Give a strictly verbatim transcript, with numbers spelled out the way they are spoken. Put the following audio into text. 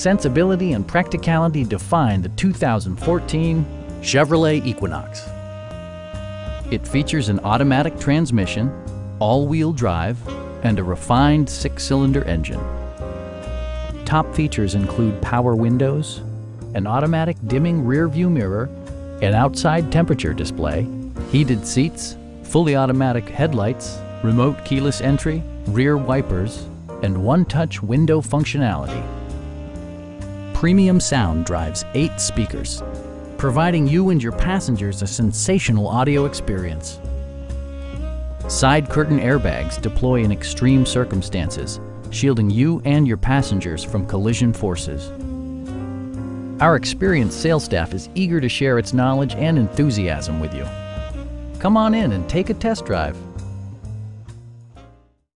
Sensibility and practicality define the two thousand fourteen Chevrolet Equinox. It features an automatic transmission, all-wheel drive, and a refined six-cylinder engine. Top features include power windows, an automatic dimming rear-view mirror, an outside temperature display, heated seats, fully automatic headlights, remote keyless entry, rear wipers, and one-touch window functionality. Premium sound drives eight speakers, providing you and your passengers a sensational audio experience. Side curtain airbags deploy in extreme circumstances, shielding you and your passengers from collision forces. Our experienced sales staff is eager to share its knowledge and enthusiasm with you. Come on in and take a test drive.